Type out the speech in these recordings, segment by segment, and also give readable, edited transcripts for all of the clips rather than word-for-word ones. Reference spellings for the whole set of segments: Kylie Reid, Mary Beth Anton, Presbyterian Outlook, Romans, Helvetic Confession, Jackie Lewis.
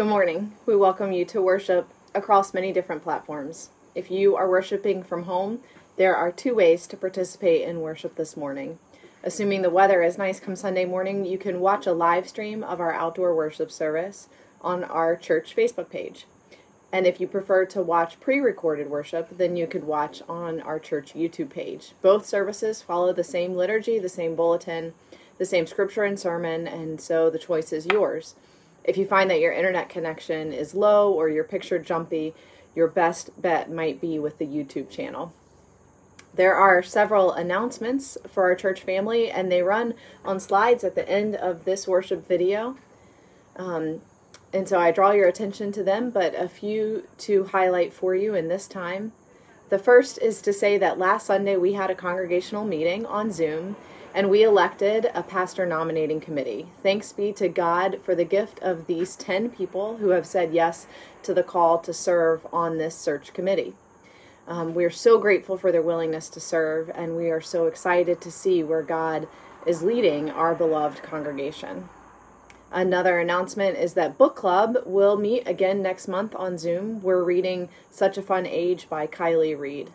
Good morning. We welcome you to worship across many different platforms. If you are worshiping from home, there are two ways to participate in worship this morning. Assuming the weather is nice come Sunday morning, you can watch a live stream of our outdoor worship service on our church Facebook page. And if you prefer to watch pre-recorded worship, then you could watch on our church YouTube page. Both services follow the same liturgy, the same bulletin, the same scripture and sermon, and so the choice is yours. If you find that your internet connection is low or your picture jumpy, your best bet might be with the YouTube channel. There are several announcements for our church family, and they run on slides at the end of this worship video. And so I draw your attention to them, but a few to highlight for you in this time. The first is to say that last Sunday we had a congregational meeting on Zoom, and we elected a pastor nominating committee. Thanks be to God for the gift of these 10 people who have said yes to the call to serve on this search committee. We're so grateful for their willingness to serve, and we are so excited to see where God is leading our beloved congregation. Another announcement is that Book Club will meet again next month on Zoom. We're reading Such a Fun Age by Kylie Reid.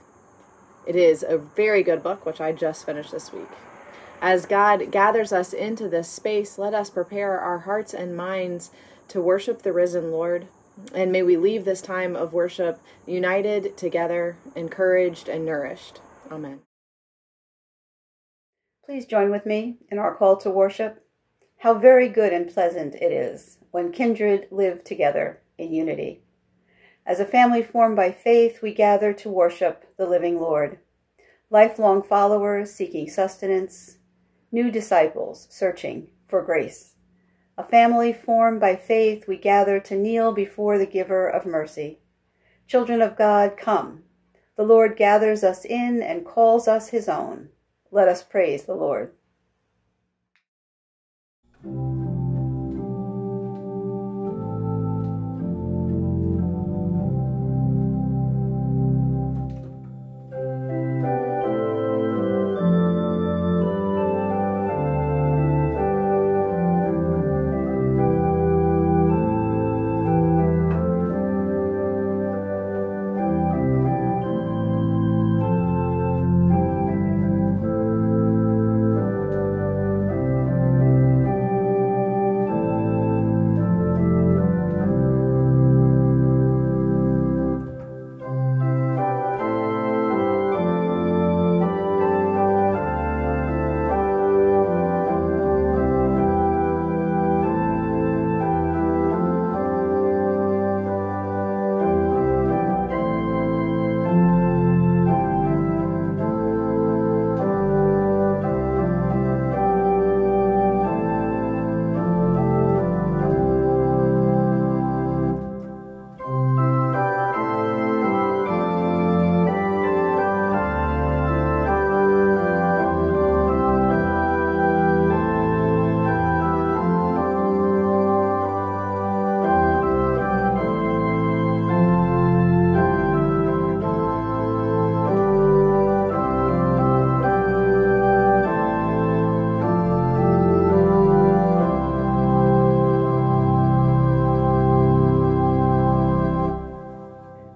It is a very good book, which I just finished this week. As God gathers us into this space, let us prepare our hearts and minds to worship the risen Lord. And may we leave this time of worship united, together, encouraged, and nourished. Amen. Please join with me in our call to worship. How very good and pleasant it is when kindred live together in unity. As a family formed by faith, we gather to worship the living Lord. Lifelong followers seeking sustenance, new disciples searching for grace. A family formed by faith, we gather to kneel before the giver of mercy. Children of God, come. The Lord gathers us in and calls us his own. Let us praise the Lord.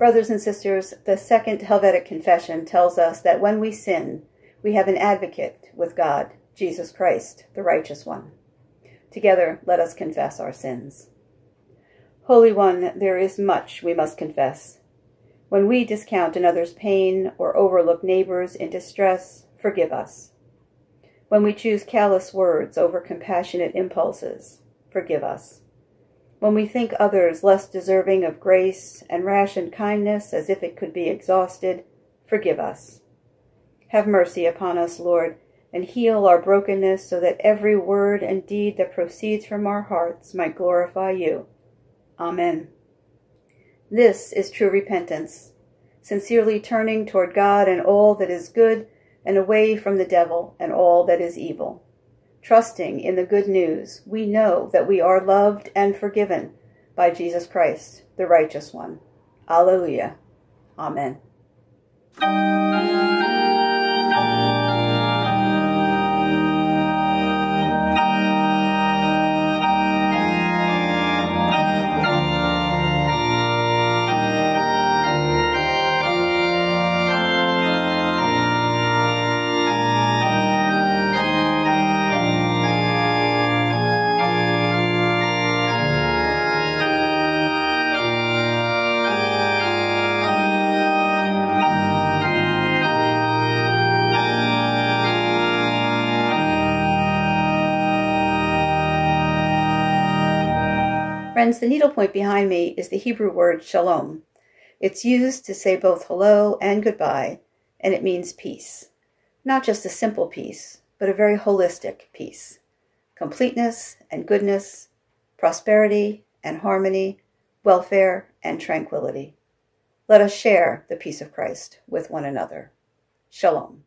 Brothers and sisters, the second Helvetic Confession tells us that when we sin, we have an advocate with God, Jesus Christ, the righteous one. Together, let us confess our sins. Holy One, there is much we must confess. When we discount another's pain or overlook neighbors in distress, forgive us. When we choose callous words over compassionate impulses, forgive us. When we think others less deserving of grace and ration kindness as if it could be exhausted, forgive us. Have mercy upon us, Lord, and heal our brokenness so that every word and deed that proceeds from our hearts might glorify you. Amen. This is true repentance, sincerely turning toward God and all that is good and away from the devil and all that is evil. Trusting in the good news, we know that we are loved and forgiven by Jesus Christ, the righteous one. Alleluia. Amen. Friends, the needlepoint behind me is the Hebrew word shalom. It's used to say both hello and goodbye, and it means peace. Not just a simple peace, but a very holistic peace. Completeness and goodness, prosperity and harmony, welfare and tranquility. Let us share the peace of Christ with one another. Shalom.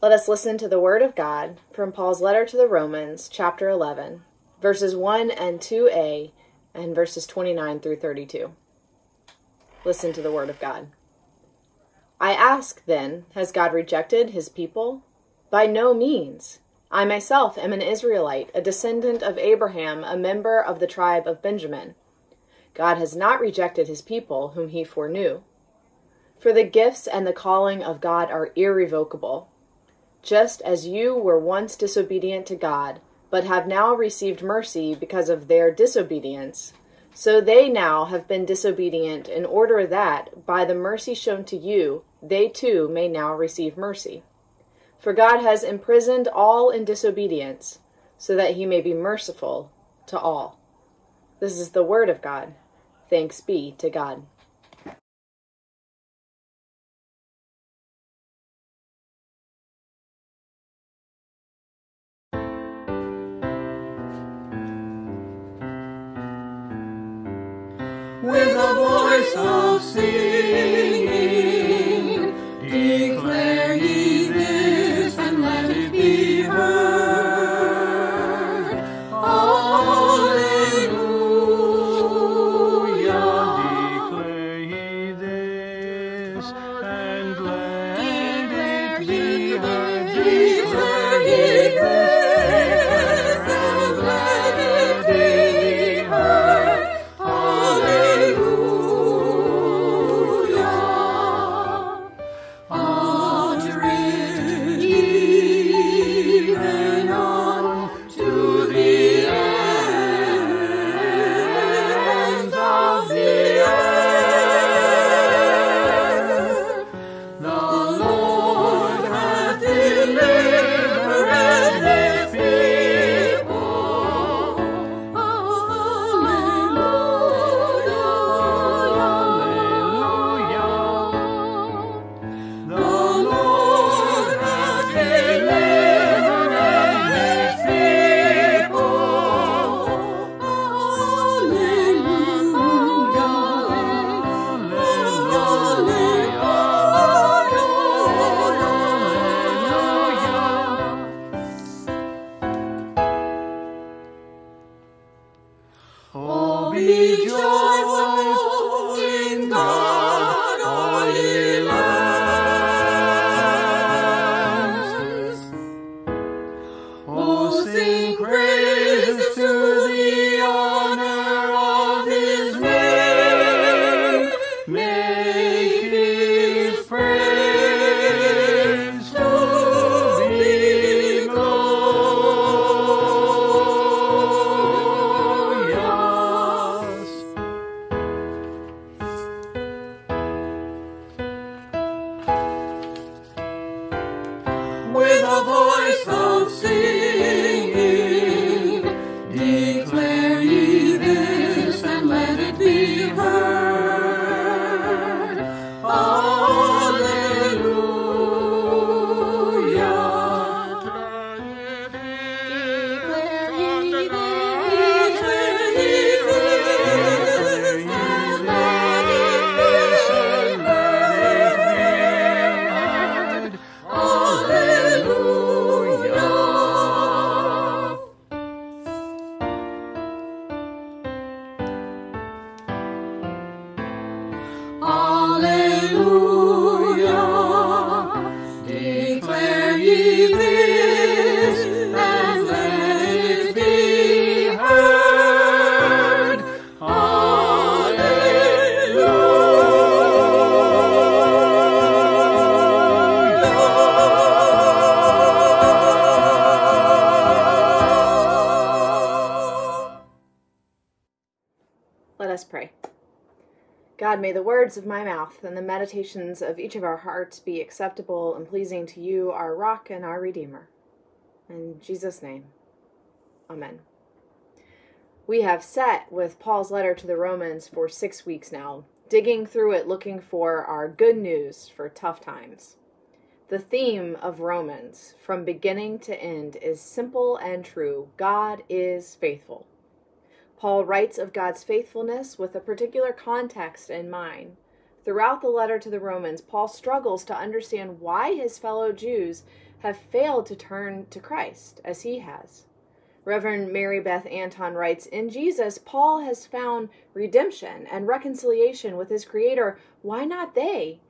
Let us listen to the Word of God from Paul's letter to the Romans, chapter 11, verses 1 and 2a, and verses 29 through 32. Listen to the Word of God. I ask, then, has God rejected his people? By no means. I myself am an Israelite, a descendant of Abraham, a member of the tribe of Benjamin. God has not rejected his people, whom he foreknew. For the gifts and the calling of God are irrevocable. Just as you were once disobedient to God, but have now received mercy because of their disobedience, so they now have been disobedient in order that, by the mercy shown to you, they too may now receive mercy. For God has imprisoned all in disobedience, so that he may be merciful to all. This is the word of God. Thanks be to God. With a voice of singing, declare ye this, and let it be heard. Alleluia. Declare ye this, and let it be heard. Declare ye this, and let it be heard. God, may the words of my mouth and the meditations of each of our hearts be acceptable and pleasing to you, our rock and our redeemer. In Jesus' name, amen. We have sat with Paul's letter to the Romans for 6 weeks now, digging through it looking for our good news for tough times. The theme of Romans, from beginning to end, is simple and true. God is faithful. Paul writes of God's faithfulness with a particular context in mind. Throughout the letter to the Romans, Paul struggles to understand why his fellow Jews have failed to turn to Christ as he has. Reverend Mary Beth Anton writes, "In Jesus, Paul has found redemption and reconciliation with his Creator. Why not they?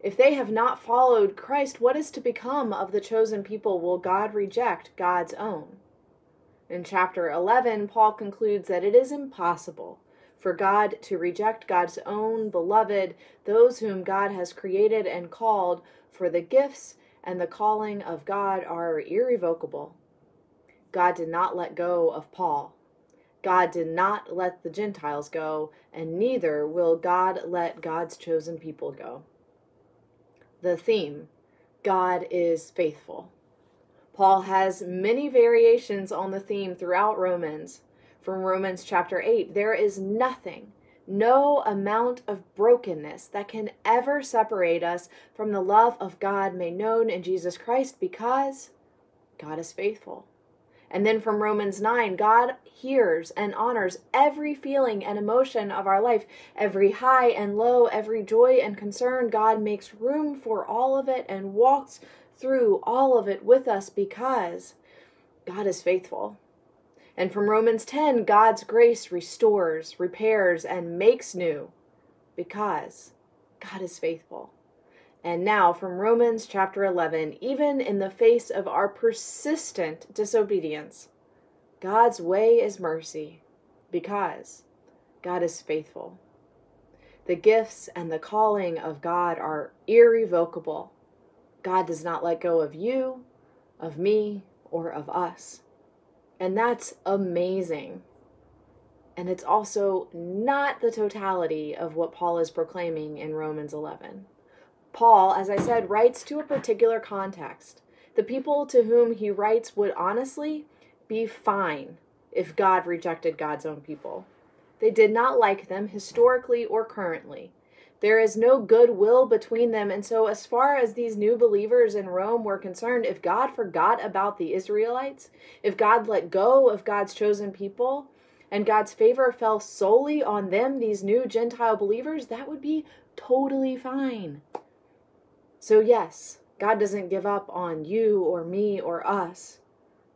If they have not followed Christ, what is to become of the chosen people? Will God reject God's own?" In chapter 11, Paul concludes that it is impossible for God to reject God's own beloved, those whom God has created and called, for the gifts and the calling of God are irrevocable. God did not let go of Paul. God did not let the Gentiles go, and neither will God let God's chosen people go. The theme, God is faithful. Paul has many variations on the theme throughout Romans. From Romans chapter 8, there is nothing, no amount of brokenness that can ever separate us from the love of God made known in Jesus Christ, because God is faithful. And then from Romans 9, God hears and honors every feeling and emotion of our life, every high and low, every joy and concern. God makes room for all of it and walks through all of it with us, because God is faithful. And from Romans 10, God's grace restores, repairs, and makes new, because God is faithful. And now from Romans chapter 11, even in the face of our persistent disobedience, God's way is mercy, because God is faithful. The gifts and the calling of God are irrevocable. God does not let go of you, of me, or of us. And that's amazing. And it's also not the totality of what Paul is proclaiming in Romans 11. Paul, as I said, writes to a particular context. The people to whom he writes would honestly be fine if God rejected God's own people. They did not like them historically or currently. There is no goodwill between them, and so as far as these new believers in Rome were concerned, if God forgot about the Israelites, if God let go of God's chosen people, and God's favor fell solely on them, these new Gentile believers, that would be totally fine. So yes, God doesn't give up on you or me or us,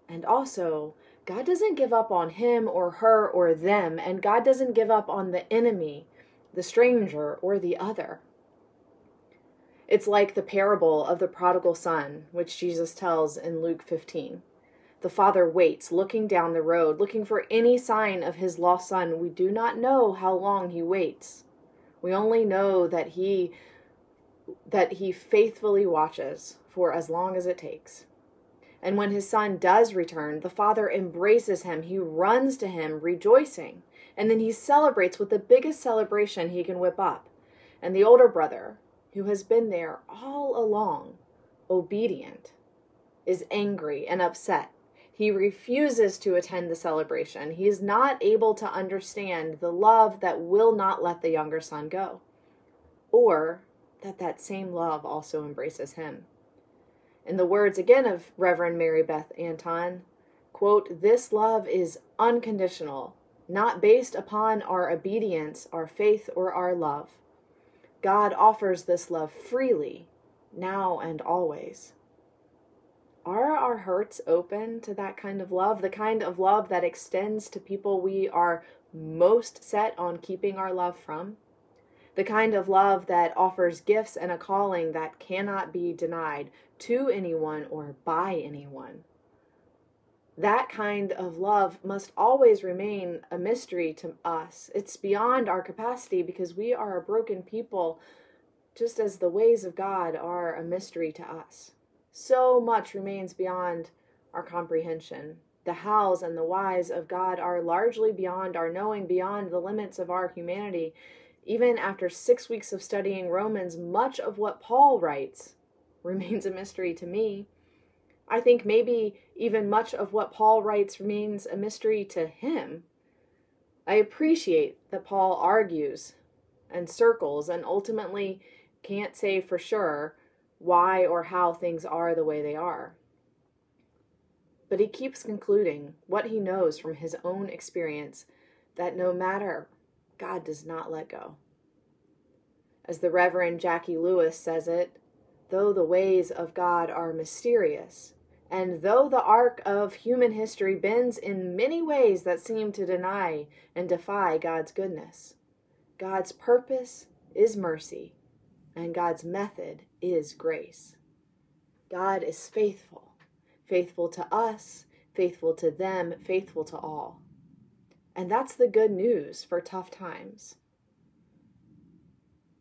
and also God doesn't give up on him or her or them, and God doesn't give up on the enemy, the stranger, or the other. It's like the parable of the prodigal son, which Jesus tells in Luke 15. The father waits, looking down the road, looking for any sign of his lost son. We do not know how long he waits. We only know that he faithfully watches for as long as it takes. And when his son does return, the father embraces him. He runs to him, rejoicing. And then he celebrates with the biggest celebration he can whip up. And the older brother, who has been there all along, obedient, is angry and upset. He refuses to attend the celebration. He is not able to understand the love that will not let the younger son go, or that same love also embraces him. In the words again of Reverend Mary Beth Anton, quote, "This love is unconditional, not based upon our obedience, our faith, or our love. God offers this love freely, now and always." Are our hearts open to that kind of love, the kind of love that extends to people we are most set on keeping our love from? The kind of love that offers gifts and a calling that cannot be denied to anyone or by anyone. That kind of love must always remain a mystery to us. It's beyond our capacity, because we are a broken people, just as the ways of God are a mystery to us. So much remains beyond our comprehension. The hows and the whys of God are largely beyond our knowing, beyond the limits of our humanity. Even after 6 weeks of studying Romans, much of what Paul writes remains a mystery to me. I think maybe even much of what Paul writes remains a mystery to him, I appreciate that Paul argues and circles and ultimately can't say for sure why or how things are the way they are. But he keeps concluding what he knows from his own experience, that no matter, God does not let go. As the Reverend Jackie Lewis says it, though the ways of God are mysterious, and though the arc of human history bends in many ways that seem to deny and defy God's goodness, God's purpose is mercy, and God's method is grace. God is faithful, faithful to us, faithful to them, faithful to all. And that's the good news for tough times.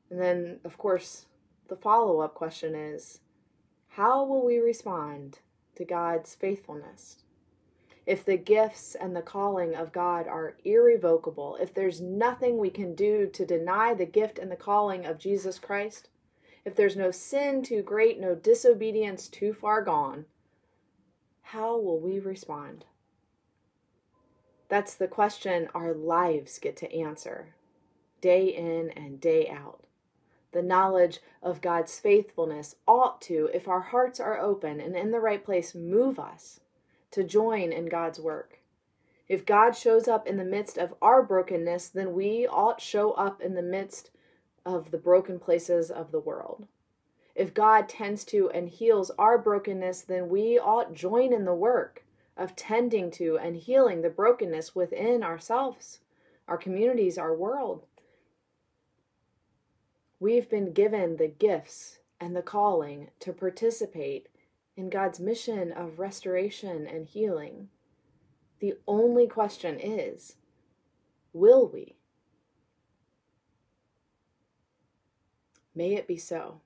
And then, of course, the follow-up question is, how will we respond to God's faithfulness? If the gifts and the calling of God are irrevocable, if there's nothing we can do to deny the gift and the calling of Jesus Christ, if there's no sin too great, no disobedience too far gone, how will we respond? That's the question our lives get to answer, day in and day out. The knowledge of God's faithfulness ought to, if our hearts are open and in the right place, move us to join in God's work. If God shows up in the midst of our brokenness, then we ought show up in the midst of the broken places of the world. If God tends to and heals our brokenness, then we ought join in the work of tending to and healing the brokenness within ourselves, our communities, our world. We've been given the gifts and the calling to participate in God's mission of restoration and healing. The only question is, will we? May it be so.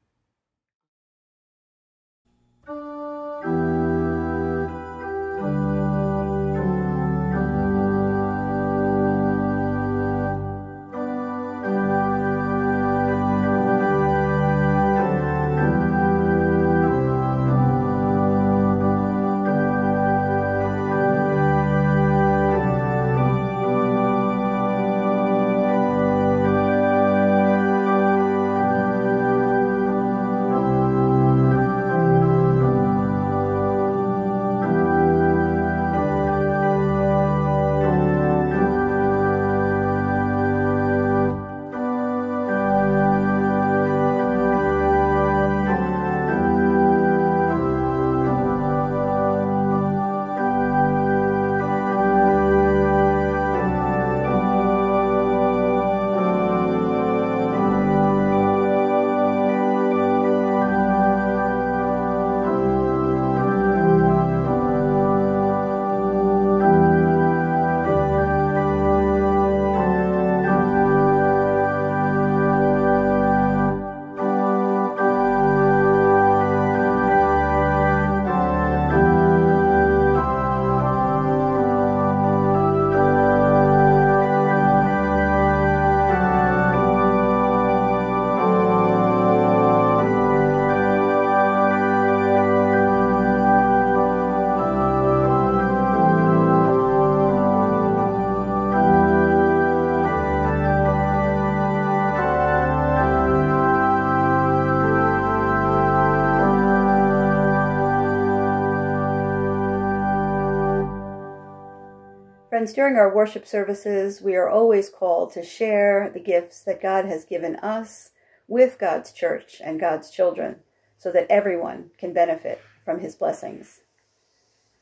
Friends, during our worship services, we are always called to share the gifts that God has given us with God's church and God's children so that everyone can benefit from his blessings.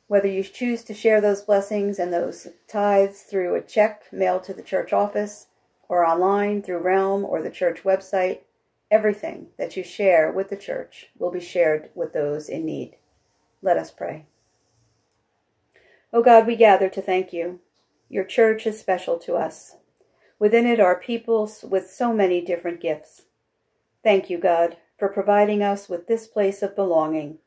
Whether you choose to share those blessings and those tithes through a check mailed to the church office or online through Realm or the church website, everything that you share with the church will be shared with those in need. Let us pray. O God, we gather to thank you. Your church is special to us. Within it are people with so many different gifts. Thank you, God, for providing us with this place of belonging.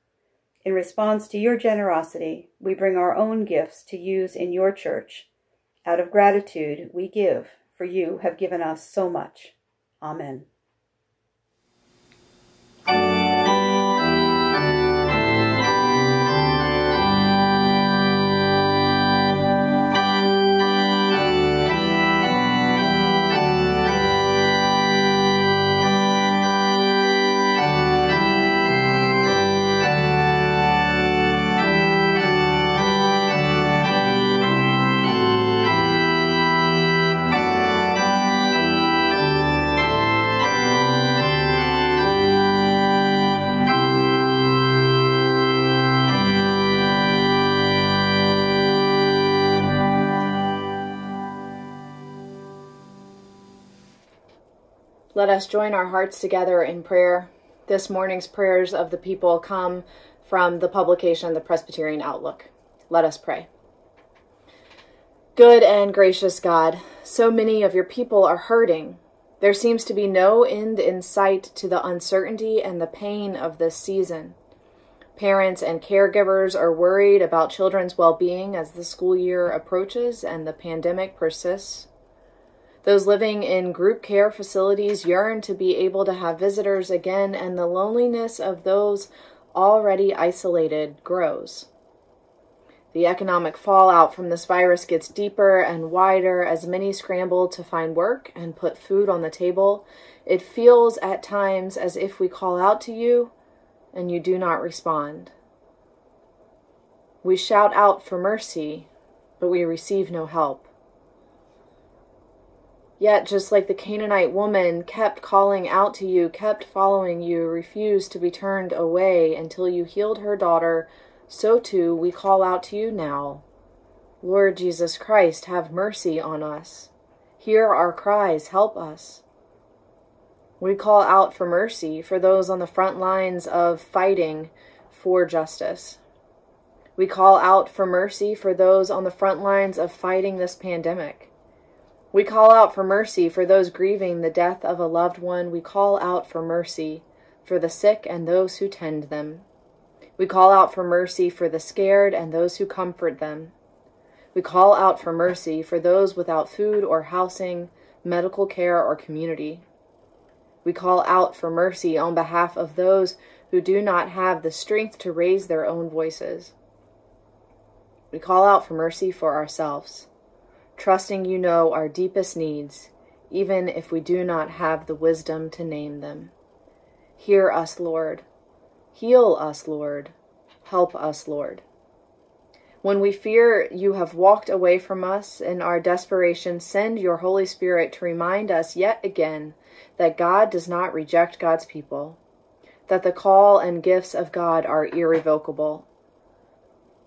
In response to your generosity, we bring our own gifts to use in your church. Out of gratitude, we give, for you have given us so much. Amen. Let us join our hearts together in prayer. This morning's prayers of the people come from the publication of the Presbyterian Outlook. Let us pray. Good and gracious God, so many of your people are hurting. There seems to be no end in sight to the uncertainty and the pain of this season. Parents and caregivers are worried about children's well-being as the school year approaches and the pandemic persists. Those living in group care facilities yearn to be able to have visitors again, and the loneliness of those already isolated grows. The economic fallout from this virus gets deeper and wider as many scramble to find work and put food on the table. It feels at times as if we call out to you and you do not respond. We shout out for mercy, but we receive no help. Yet, just like the Canaanite woman kept calling out to you, kept following you, refused to be turned away until you healed her daughter, so too we call out to you now. Lord Jesus Christ, have mercy on us. Hear our cries, help us. We call out for mercy for those on the front lines of fighting for justice. We call out for mercy for those on the front lines of fighting this pandemic. We call out for mercy for those grieving the death of a loved one. We call out for mercy for the sick and those who tend them. We call out for mercy for the scared and those who comfort them. We call out for mercy for those without food or housing, medical care, or community. We call out for mercy on behalf of those who do not have the strength to raise their own voices. We call out for mercy for ourselves, trusting you know our deepest needs, even if we do not have the wisdom to name them. Hear us, Lord. Heal us, Lord. Help us, Lord. When we fear you have walked away from us in our desperation, send your Holy Spirit to remind us yet again that God does not reject God's people, that the call and gifts of God are irrevocable.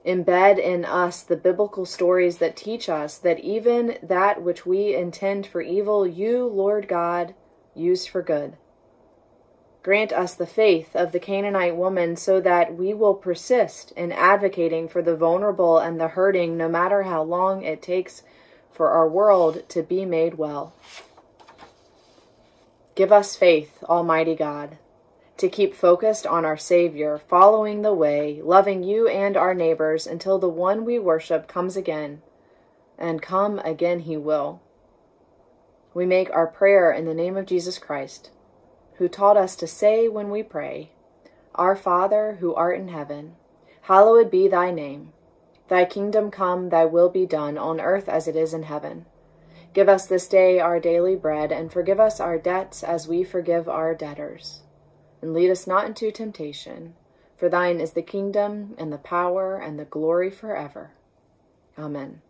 Embed in us the biblical stories that teach us that even that which we intend for evil, you, Lord God, use for good. Grant us the faith of the Canaanite woman so that we will persist in advocating for the vulnerable and the hurting, no matter how long it takes for our world to be made well. Give us faith, Almighty God, to keep focused on our Savior, following the way, loving you and our neighbors until the one we worship comes again, and come again he will. We make our prayer in the name of Jesus Christ, who taught us to say when we pray, Our Father, who art in heaven, hallowed be thy name. Thy kingdom come, thy will be done, on earth as it is in heaven. Give us this day our daily bread, and forgive us our debts as we forgive our debtors. And lead us not into temptation, for thine is the kingdom and the power and the glory forever. Amen.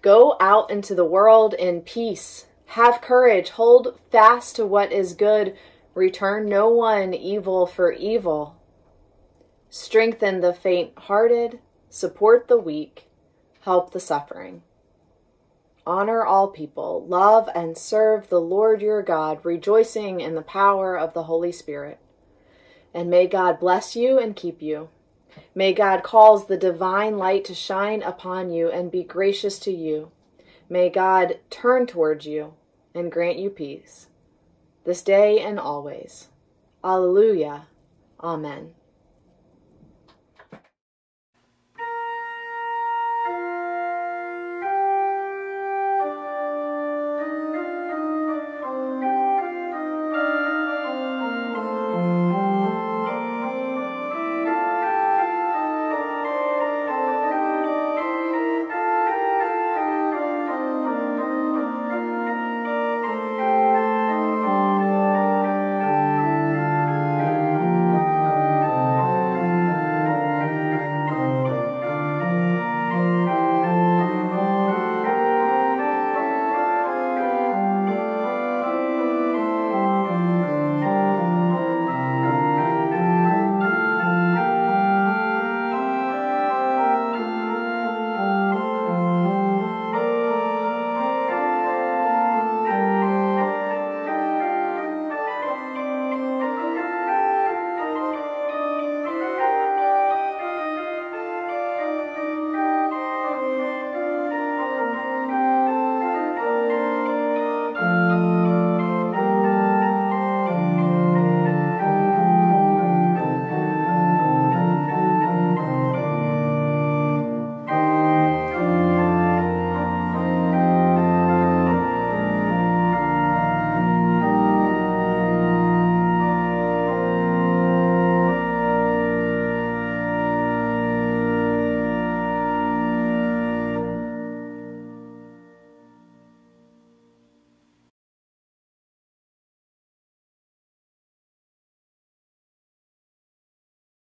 Go out into the world in peace. Have courage. Hold fast to what is good. Return no one evil for evil. Strengthen the faint-hearted. Support the weak. Help the suffering. Honor all people, love and serve the Lord your God, rejoicing in the power of the Holy Spirit. And may God bless you and keep you. May God cause the divine light to shine upon you and be gracious to you. May God turn towards you and grant you peace, this day and always. Alleluia. Amen.